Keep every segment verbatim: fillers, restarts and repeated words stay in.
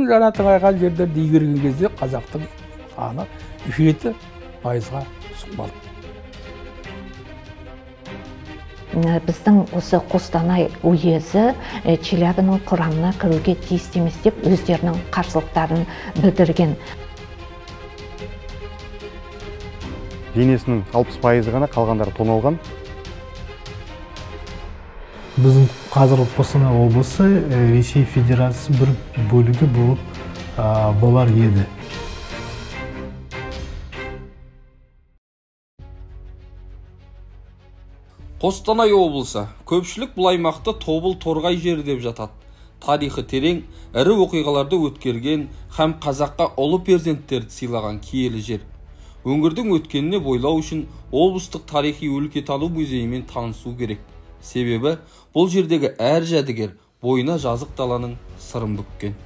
Қазақтың жаңа тығайған жердерді игерген кезде қазақтың аны жеті пайызға сұқпалды. Біздің осы Қостанай уезі Челябінің құрамына кіруге тиісті емес деп өздерінің қарсылықтарын білдірген. Денесінің алпыс пайызы ғана қалғандары тоналған. Біздің қазір Қостанай облысы Ресей Федерациясы бір бөлігі болып болар еді. Қостанай облысы көпшілік бұл аймақты Тобол Торғай жері деп жатады. Тарихы терең, ірі оқиғаларды өткерген, һәм қазаққа ұлы перзенттерді сыйлаған киелі жер. Өңірдің өткеніне бойлау үшін облыстық тарихи өлкетану музейімен танысу керек. Себебі бұл жердегі әр жәдігер бойына жазық даланың сырын бүккен.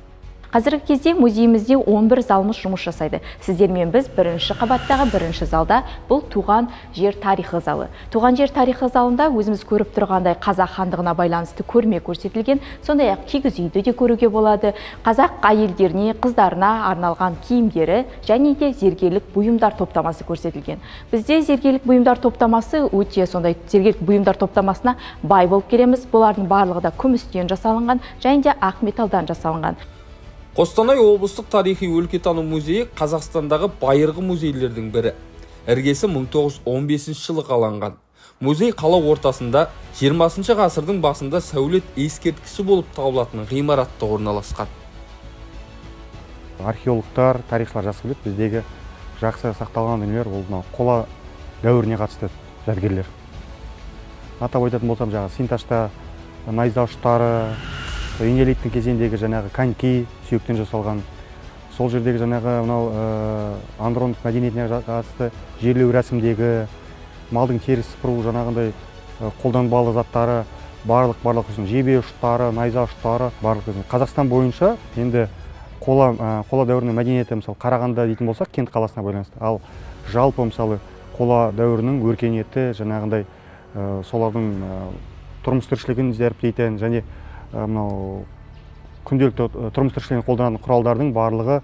Қазіргі кезде музейімізде он бір залымыз жұмыс жасайды. Сіздермен біз бірінші қабаттағы бірінші залда бұл туған жер тарихы залы. Туған жер тарихы залында өзіміз көріп тұрғандай қазақ хандығына байланысты көрме көрсетілген, сондай-ақ кигіз үйді де көруге болады. Қазақ әйелдеріне, қыздарына арналған киімдері және де зергерлік бұйымдар топтамасы көрсетілген. Бізде зергерлік бұйымдар топтамасы өте, сондай зергерлік бұйымдар топтамасына бай болып келеміз. Бұлардың барлығы да күмістен жасалынған және де ақ металдан жасалынған. Қостанай облыстық тарихи өлкетану музейі Қазақстандағы байырғы музейлердің бірі. Іргесі мың тоғыз жүз он бесінші жылы қаланған. Музей қала ортасында жиырмасыншы ғасырдың басында сәулет ескерткіші болып табылатын ғимаратта орналасқан. Археологтар, тарихшылар жасып біледі, біздегі жақсы сақталған дүниелер болды. Қола дәуіріне қатысты жәдігерлер. Атап айтатын болсам, жаңағы Синташта найза ұштары, Еңелейттің кезеңдегі жаңағы коньки сүйектен жасалған, сол жердегі жаңағы мынау андрондық мәдениетіне қатысты жерлеу рәсімдегі малдың теріс сыпыру жаңағындай қолданбалы заттары, барлық барлық жебе ұштары, найза ұштары, барлық. Қазақстан бойынша енді қола қола дәуірінің мәдениеті, мысалы Қарағанды дейтін болсақ, Кент қаласына байланысты. Ал жалпы мысалы қола дәуірінің өркениеті жаңағындай солардың тұрмыс тіршілігін зерттейтін және мынау күнделікті тұрмыс тіршілігіне қолданатын құралдардың барлығы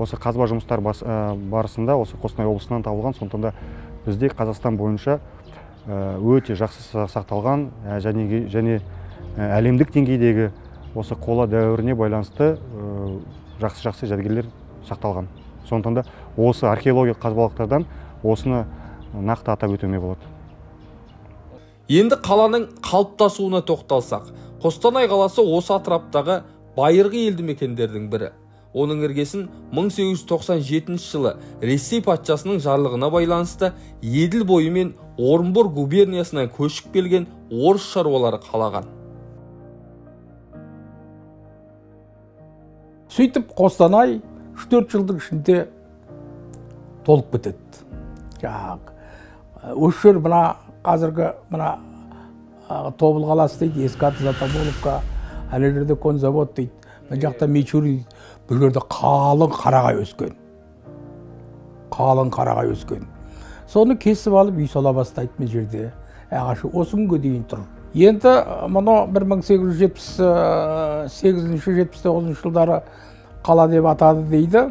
осы қазба жұмыстар барысында осы Қостанай облысынан табылған. Сондықтан да бізде Қазақстан бойынша өте жақсы сақталған және және әлемдік деңгейдегі осы қола дәуіріне байланысты жақсы-жақсы жәдігерлер сақталған. Сондықтан да осы археологиялық қазбалықтардан осыны нақты атап өтуіме болады. Енді қаланың қалыптасуына тоқталсақ, Қостанай қаласы осы атраптағы байырғы елді мекендердің бірі. Оның іргесін мың сегіз жүз тоқсан жетінші жылы Ресей патшасының жарлығына байланысты Еділ бойы мен Орынбор губерниясынан көшіп келген орыс шаруалары қалаған. Сөйтіп Қостанай үш төрт жылдың ішінде толып бітеді. Өшір мына қазіргі мына Тобыл қаласы дейді, Ескаты Затаболовка, әлелерде Конзавод дейді, мен жақта Мичурин, бұл жерде қалың қарағай өскен. Қалың қарағай өскен. Соны кесіп алып, үй сала бастайды мен жерде. Ағашы осы күнге дейін тұр. Енді мұны бір мың сегіз жүз жетпіс сегізінші жетпіс тоғызыншы жылдары қала деп атады дейді.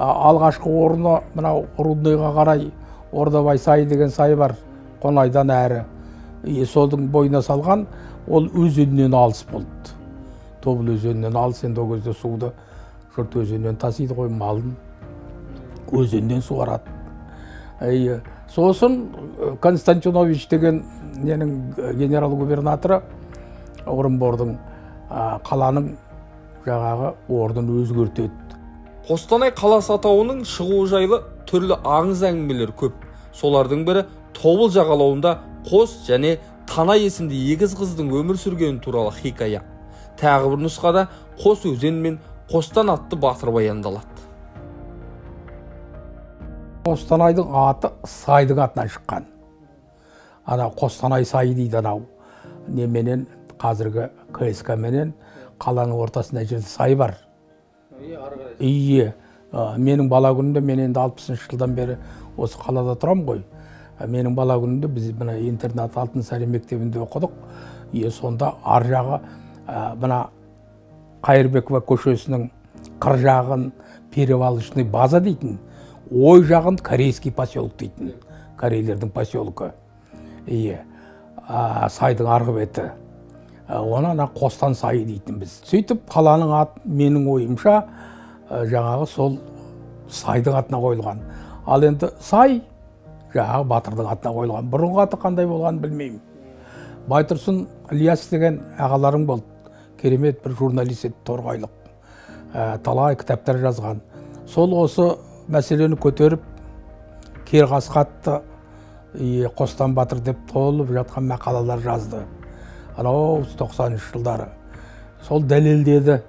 Алғашқы орны мынау Рудныйға қарай Ордовай сайы деген сай бар, Қонайдан әрі. Солдың бойына салған, ол өзеннен алыс болды. Тобыл өзеннен алыс, енді ол кезде суды жұрт өзеннен тасиды ғой, малын өзеннен суарады. Сосын Константинович деген ненің генерал-губернаторы Орынбордың қаланың жаңағы орнын өзгертеді. Қостанай қаласы атауының шығуы жайлы түрлі аңыз әңгімелер көп. Солардың бірі Тобыл жағалауында Қос және Танай есімді егіз қыздың өмір сүргені туралы хикая. Тағы бір нұсқада Қос өзен мен Қостан атты батыр баяндалады. Қостанайдың аты сайдың атынан шыққан. Ана Қостанай сайы дейді анау. Неменен қазіргі КСК менен қаланың ортасында жерде сай бар. Ие, менің бала күнімде, мен енді алпысыншы жылдан бері осы қалада тұрам ғой. Менің бала күнімде біз мына интернат алтын сәрі мектебінде оқыдық. Е сонда ар жағы мына Қайырбекова көшесінің қыр жағын перевалочный база дейтін, ой жағын корейский поселок дейтін, корейлердің поселогы. Е, сайдың арғы беті. Оны ана Қостан сайы дейтін біз. Сөйтіп қаланың аты менің ойымша жаңағы сол сайдың атына қойылған. Ал енді сай жаңағы батырдың атына қойылған. Бұрынғы аты қандай болғанын білмеймін. Байтұрсын İlyас деген ағаларың болды. Керемет бір журналист еді, торғайлық. Талай кітаптар жазған. Сол осы мәселені көтеріп Керқасқатта Қостан батыр деп толып жатқан мақалалар жазды. Анау тоқсаныншы жылдары. Сол дәлелдеді.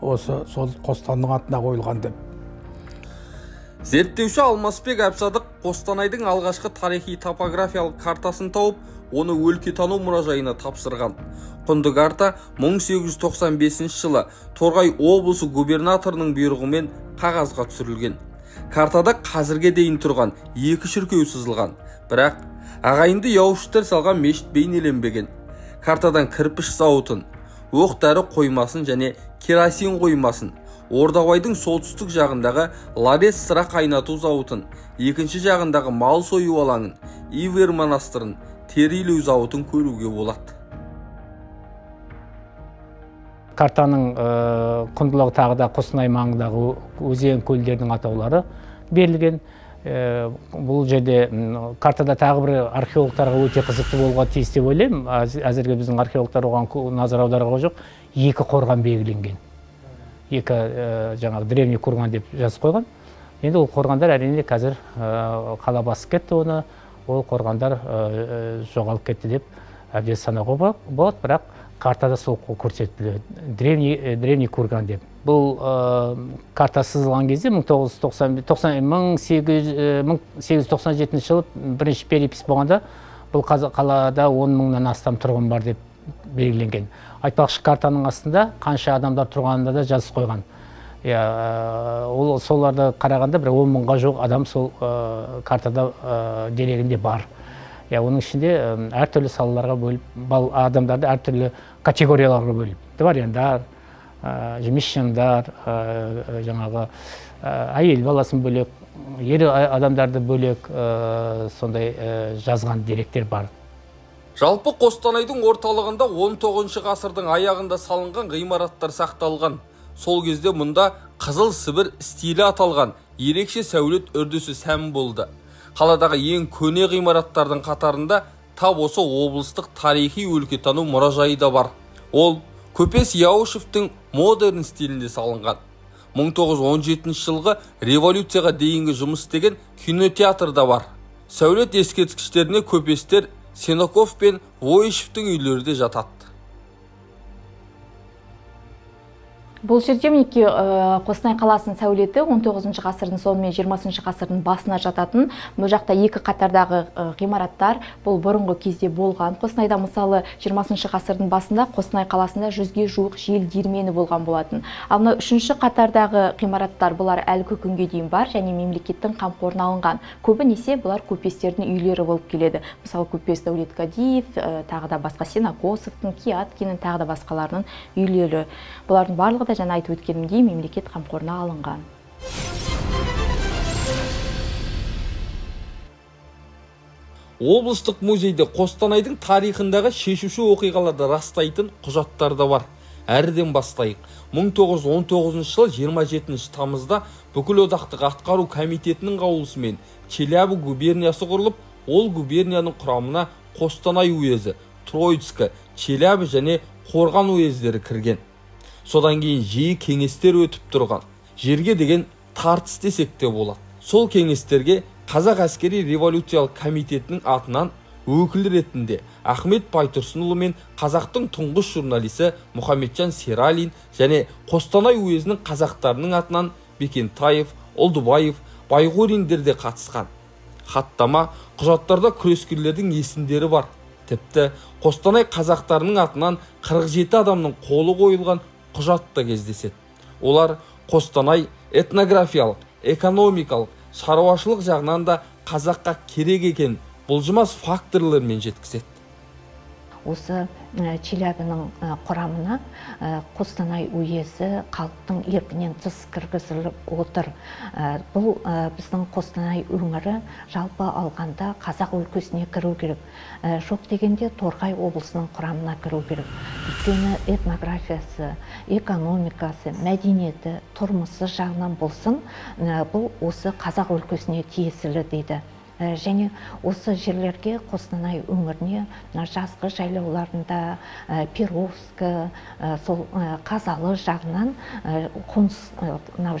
Осы сол Қостанның атына қойылған деп. Зерттеуші Алмасбек Абсадық Қостанайдың алғашқы тарихи топографиялық картасын тауып, оны өлкетану мұражайына тапсырған. Құнды карта мың сегіз жүз тоқсан бесінші жылы Торғай облысы губернаторының бұйрығымен қағазға түсірілген. Картада қазірге дейін тұрған екі шіркеу сызылған. Бірақ ағайынды яуштар салған мешіт бейнеленбеген. Картадан кірпіш зауытын, оқ-дәрі қоймасын және керосин қоймасын, Ордовайдың солтүстік жағындағы Ларес сыра қайнату зауытын, екінші жағындағы мал сою алаңын, Ивер Монастырын, Terilu зауытын көруге болады. Картаның Күндулағ тағы да Қостанай маңындағы өзен көлдердің атаулары берілген. Бұл жерде картада тағы бір археологтарға өте қызықты болуға тиіс деп ойлаймын. Әзірге біздің археологтар оған назар аударуға жоқ. Екі қорған белгіленген. Екі жаңағы древний қорған деп жазып қойған. Енді ол қорғандар әрине қазір қала басып кетті, оны ол қорғандар жоғалып кетті деп әбден санауға болады, бірақ картада сол көрсетілді. Древний древний қорған деп. Бұл карта сызылған кезде мың сегіз жүз тоқсан жетінші жылы бірінші перепис болғанда бұл қалада он мыңнан астам тұрғын бар деп белгіленген. Айтпақшы, картаның астында қанша адамдар тұрғанында да жазып қойған. Ол соларды қарағанда бір он мыңға жоқ адам сол картада дерегінде бар. Оның ішінде әртүрлі салаларға бөліп, адамдарды әртүрлі категорияларға бөліп. Дворяндар, жұмысшылар, жаңағы әйел баласын бөлек, ер адамдарды бөлек, сондай жазған деректер бар. Жалпы Қостанайдың орталығында он тоғызыншы ғасырдың аяғында салынған ғимараттар сақталған. Сол кезде мұнда Қызыл Сібір стилі аталған ерекше сәулет үрдісі сән болды. Қаладағы ең көне ғимараттардың қатарында тап осы облыстық тарихи өлкетану мұражайы да бар. Ол Көпес Яушевтің модерн стилінде салынған. мың тоғыз жүз он жетінші жылғы революцияға дейінгі жұмыс деген кинотеатр да бар. Сәулет ескерткіштеріне Көпестер Сеноков пен Войшевтің үйлері де жатады. Бұл жерде мінекей Қостанай қаласының сәулеті он тоғызыншы ғасырдың соңы мен жиырмасыншы ғасырдың басына жататын. Бұл жақта екі қатардағы ғимараттар бұл бұрынғы кезде болған. Қостанайда мысалы жиырмасыншы ғасырдың басында Қостанай қаласында жүзге жуық жел диірмені болған болатын. Ал мына үшінші қатардағы ғимараттар бұлар әлі күнге дейін бар және мемлекеттің қамқорына алынған. Көбінесе бұлар Көпестердің үйлері болып келеді. Мысалы Көпес Дәулеткадиев, тағы да басқа Сенакосовтың, Кияткиннің, тағы да басқаларының үйлері. Бұлардың барлығы және айтып өткенімдей мемлекет қамқорына алынған. Облыстық музейде Қостанайдың тарихындағы шешуші оқиғаларды растайтын құжаттар да бар. Әрден бастайық. мың тоғыз жүз он тоғызыншы жылы жиырма жетінші тамызда бүкілодақтық атқару комитетінің қаулысымен Челябі губерниясы құрылып, ол губернияның құрамына Қостанай уезі, Троицкі, Челябі және Қорған уездері кірген. Содан кейін жиі кеңестер өтіп тұрған. Жерге деген тартыс десек те болады. Сол кеңестерге Kazaq Askeri Revolucional Komitetінің атынан өкіл ретінде Ахмет Baytursynuly мен қазақтың тұңғыш журналисі Мухамеджан Сералин және Қостанай уезінің қазақтарының атынан Бекен Таев, Олдубаев, Bayğoриндер де қатысқан. Хаттама құжаттарда күрескерлердің есімдері бар. Тіпті Қостанай қазақтарының атынан қырық жеті адамның қолы қойылған құжатта кездеседі. Олар Қостанай этнографиялық, экономикалық, шаруашылық жағынан да қазаққа керек екен бұлжымас факторлармен жеткізеді. осы Челябінің құрамына Қостанай уезі қалыптың еркінен тыс кіргізіліп отыр. Бұл біздің Қостанай өңірі жалпы алғанда Қазақ өлкесіне кіру керек. Жоқ дегенде Торғай облысының құрамына кіру керек. Өйткені этнографиясы, экономикасы, мәдениеті, тұрмысы жағынан болсын, бұл осы Қазақ өлкесіне тиесілі дейді. Және осы жерлерге Қостанай өңіріне жазғы жайлауларында Перовскі, сол Қазалы жағынан қоныс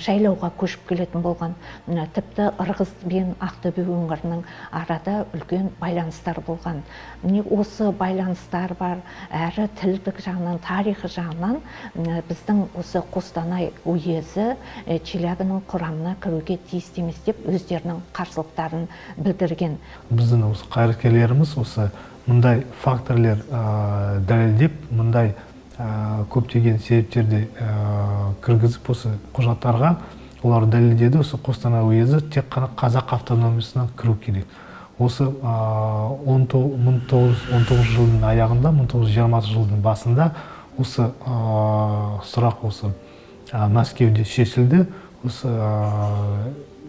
жайлауға көшіп келетін болған, тіпті Ырғыз бен Ақтөбе өңірінің арада үлкен байланыстар болған. Міне осы байланыстар бар, әрі тілдік жағынан, тарихы жағынан біздің осы Қостанай уезі Челябінің құрамына кіруге тиісті емес деп өздерінің қарсылықтарын білдірген. Біздің осы қайраткерлеріміз осы мындай факторлер дәлелдеп, мындай көптеген себептерді кіргізіп осы құжаттарға олар дәлелдеді, осы Қостанай уезі тек қана Қазақ автономиясына кіру керек. Осы мың тоғыз жүз он тоғызыншы жылдың аяғында, мың тоғыз жүз жиырмасыншы жылдың басында осы сұрақ осы Мәскеуде шешілді. Осы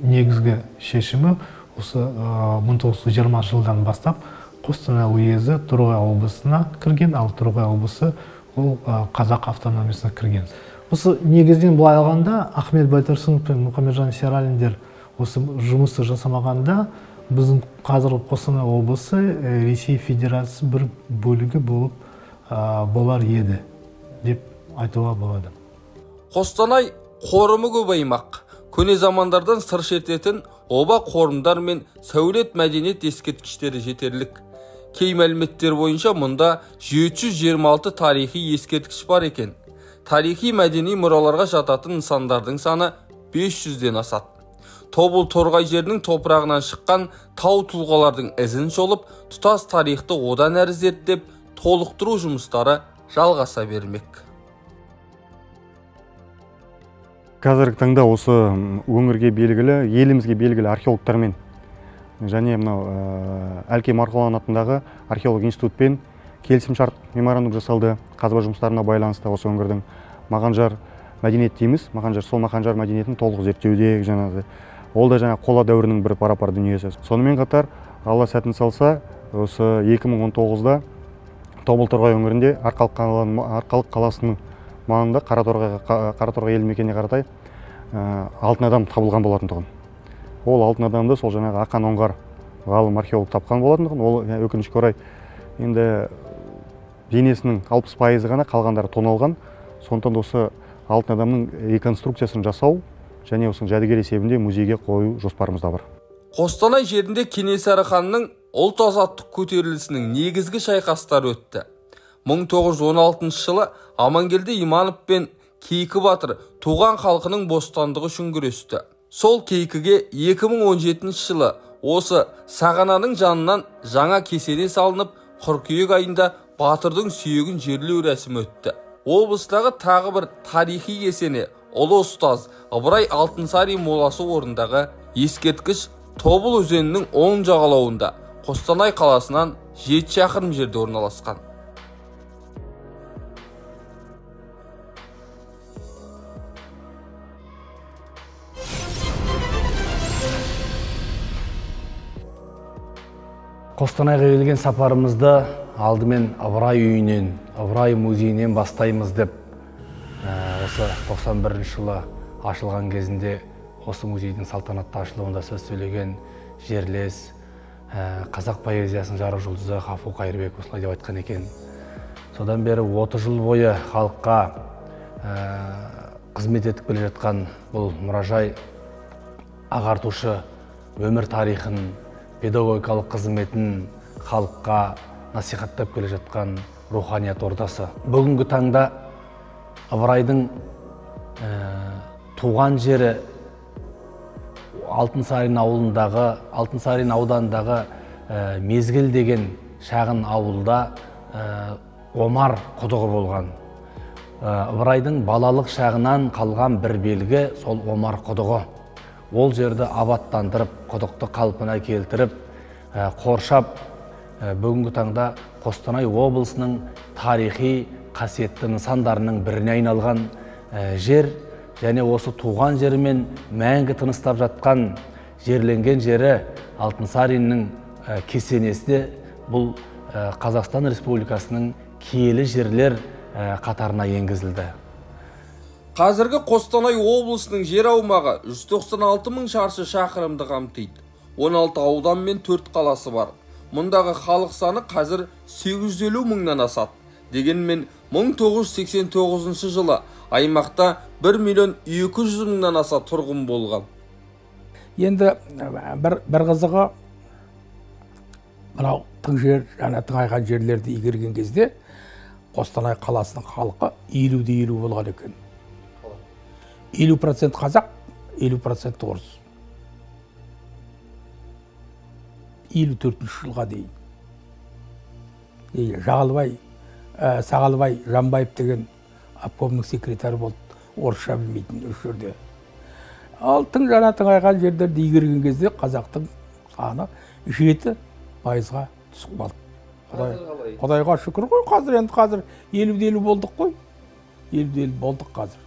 негізгі шешімі осы мың тоғыз жүз жиырмасыншы жылдан бастап Қостанай уезі Торғай облысына кірген, ал Торғай облысы ол Қазақ автономиясына кірген. Осы негізден былай алғанда Ахмет Байтурсынов пен Мухамеджан Сералиндер осы жұмысы жасамағанда біздің қазіргі Қостанай облысы Ресей Федерациясы бір бөлігі болып болар еді деп айтуға болады. Қостанай қорымы көп аймақ. Көне замандардан сыр шертетін оба қорымдар мен сәулет мәдениет ескерткіштері жетерлік. Кей мәліметтер бойынша мұнда жеті жүз жиырма алты тарихи ескерткіш бар екен. Тарихи мәдени мұраларға жататын нысандардың саны бес жүзден асады. Тобол Торғай жерінің топырағынан шыққан тау тұлғалардың ізін шолып, тұтас тарихты одан әрі зерттеп, толықтыру жұмыстары жалғаса бермек. Қазіргі таңда осы өңірге белгілі, елімізге белгілі археологтармен және Älkemarqылов атындағы археолог институтпен келісімшарт меморандум жасалды. Қазба жұмыстарына байланысты осы өңірдің мағанжар мәдениет дейміз. Мағанжар, сол мағанжар мәдениетін толық зерттеуде жаңағы. Ол да жаңа қола дәуірінің бір парапар дүниесі. Сонымен қатар, Алла сәтін салса, осы екі мың он тоғызда Тобыл Торғай өңірінде Арқалық қаласының маңында Қараторғай елді мекеніне қаратай алтын адам табылған болатындығын. Ол алтын адамды сол жаңағы ақан оңғар ғалым археолог тапқан болатындығын. Ол өкінішке орай енді денесінің алпыс пайызы ғана қалғандары тоналған. Сондықтан осы алтын адамның реконструкциясын жасау және осының жәдігер есебінде музейге қою жоспарымызда бар. Қостанай жерінде Кенесары ханның ұлт азаттық көтерілісінің негізгі шайқастары өтті. мың тоғыз жүз он алтыншы жылы Амангелді Иманов пен Кейкі батыр туған халқының бостандығы үшін күресті. Сол Кейкіге екі мың он жетінші жылы осы сағананың жанынан жаңа кесене салынып, қыркүйек айында батырдың сүйегін жерлеу рәсімі өтті. Облыстағы тағы бір тарихи кесене ұлы ұстаз Abray Алтынсарин моласы орындағы ескерткіш Тобыл өзенінің оң жағалауында Қостанай қаласынан жеті шақырым жерде орналасқан. Қостанайға келген сапарымызды алдымен Abray үйінен, Abray музейінен бастаймыз деп осы тоқсан бірінші жылы ашылған кезінде осы музейдің салтанатты ашылуында сөз сөйлеген жерлес қазақ поэзиясының жарық жұлдызы Ғафу Қайырбек осылай деп айтқан екен. Содан бері отыз жыл бойы халыққа қызмет етіп келе жатқан бұл мұражай ағартушы өмір тарихын, педагогикалық қызметін халыққа насихаттап келе жатқан руханият ордасы. Бүгінгі таңда Абрайдың туған жері Алтынсарин ауылындағы, Алтынсарин ауданындағы Мезгіл деген шағын ауылда Омар Құдығы болған. Абрайдың балалық шағынан қалған бір белгі сол Омар Құдығы. Ол жерді абаттандырып, құдықты қалпына келтіріп, қоршап, бүгінгі таңда Қостанай облысының тарихи қасиетті нысандарының біріне айналған жер және осы туған жермен мәңгі тыныстап жатқан жерленген жері Алтынсариннің кесенесі бұл Қазақстан Республикасының киелі жерлер қатарына енгізілді. Қазіргі Қостанай облысының жер аумағы жүз тоқсан алты мың шаршы шақырымды қамтиды. он алты аудан мен төрт қаласы бар. Мұндағы халық саны қазір сегіз жүз елу мыңнан асады. Дегенмен мың тоғыз жүз сексен тоғызыншы жылы аймақта бір миллион екі жүз мыңнан аса тұрғын болған. Енді бір, бір қызығы мынау тың жер, және тыңайған жерлерді игерген кезде Қостанай қаласының халқы елуден елу болған екен. елу процент қазақ, елу процент орыс. елу төртінші жылға дейін. Жағалбай, Сағалбай, Жанбаев деген обкомның секретары болды, орысша білмейтін осы жерде. Алтын жана тыңайған жерлерді игерген кезде қазақтың саны жеті пайызға түсіп қалды. Құдайға шүкір ғой, қазір енді қазір елуден елу болдық қой. елуден елу болдық қазір.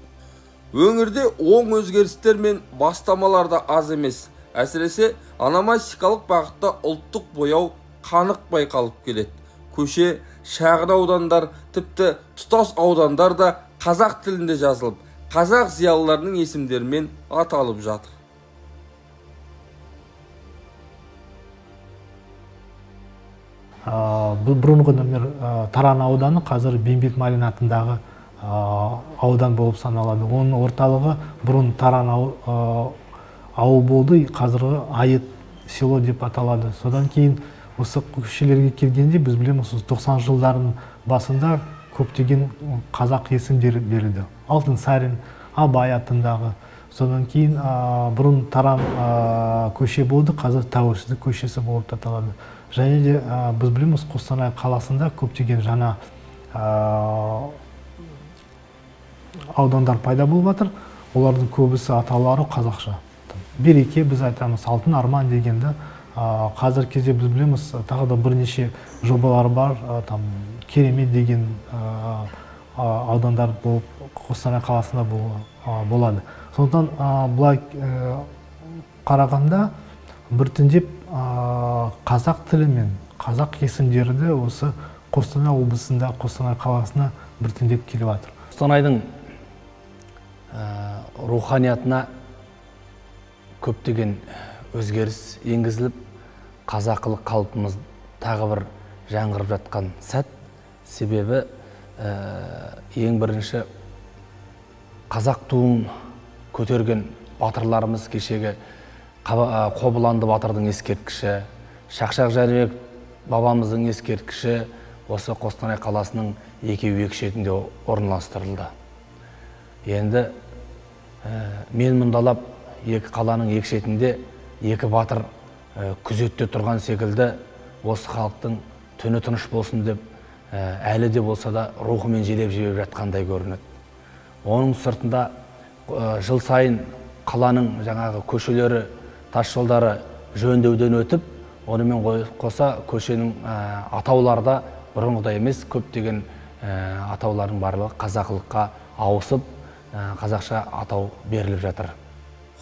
Өңірде оң өзгерістер мен бастамалар да аз емес. Әсіресе аномастикалық бағытта ұлттық бояу қанық байқалып келеді. Көше, шағын аудандар, тіпті тұтас аудандар да қазақ тілінде жазылып, қазақ зиялыларының есімдерімен аталып жатыр. Бұл бұрынғы нөмір Таран ауданы қазір Бенбек Малинатындағы аудан болып саналады. Оның орталығы бұрын Таран ауыл болды, қазіргі Айыт село деп аталады. Содан кейін осы көшелерге келгенде біз білеміз, тоқсаныншы жылдардың басында көптеген қазақ есімдері берілді. Алтынсарин, Абай атындағы. Содан кейін бұрын Таран көше болды, қазір Тәуелсіздік көшесі болып аталады. Және де біз білеміз, Қостанай қаласында көптеген жаңа аудандар пайда болып жатыр. Олардың көбісі атаулары қазақша. Береке біз айтамыз, Алтын Арман дегенді. Қазір кезде біз білеміз, тағы да бірнеше жобалар бар, там Керемет деген аудандар болып Қостанай қаласында болады. Сондықтан бұлай қарағанда біртіндеп қазақ тілі мен қазақ есімдерді осы Қостанай облысында, Қостанай қаласына біртіндеп келіп жатыр. Қостанайдың руханиятына көптеген өзгеріс енгізіліп, қазақылық қалпымыз тағы бір жаңғырып жатқан сәт. Себебі ең бірінші қазақ туын көтерген батырларымыз, кешегі Қобыланды батырдың ескерткіші, Шақшақ Жәнібек бабамыздың ескерткіші осы Қостанай қаласының екеу-екі шетінде орналастырылды. Енді мен мұндалап екі қаланың екі шетінде екі батыр күзетте тұрған секілді осы халықтың түні тыныш болсын деп әлі де болса да рухымен желеп-желеп жатқандай көрінеді. Оның сыртында жыл сайын қаланың жаңағы көшелері, тас жолдары жөндеуден өтіп, онымен қоса көшенің атауларда бұрынғыдай емес көптеген атаулардың барлығы қазақылыққа ауысып, қазақша атау беріліп жатыр.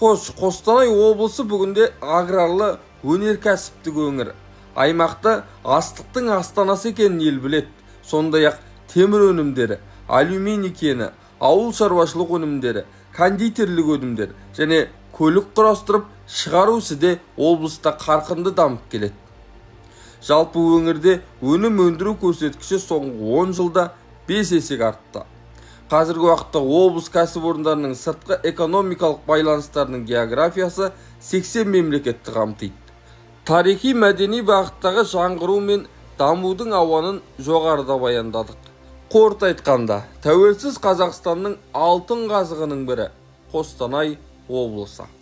Хош, Қостанай облысы бүгінде аграрлы өнеркәсіптік өңір. Аймақта астықтың астанасы екенін ел біледі. Сондай-ақ темір өнімдері, алюминий кені, ауыл шаруашылық өнімдері, кондитерлік өнімдер және көлік құрастырып шығару ісі де облыста қарқынды дамып келеді. Жалпы өңірде өнім өндіру көрсеткіші соңғы он жылда бес есеге артты. Қазіргі уақытта облыс кәсіпорындарының сыртқы экономикалық байланыстарының географиясы сексен мемлекетті қамтиды. Тарихи мәдени бағыттағы жаңғыру мен дамудың ауанын жоғарыда баяндадық. Қорыта айтқанда, тәуелсіз Қазақстанның алтын қазығының бірі Қостанай облысы.